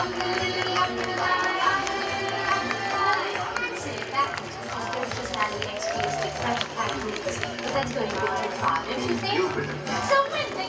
But that's going to be too far, don't you think? So when